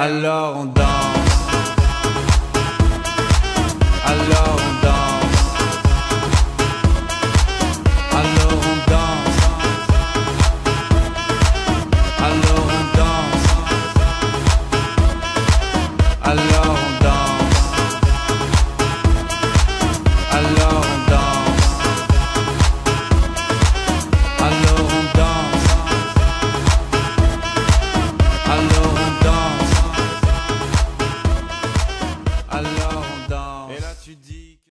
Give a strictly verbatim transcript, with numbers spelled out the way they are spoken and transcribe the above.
alors on danse.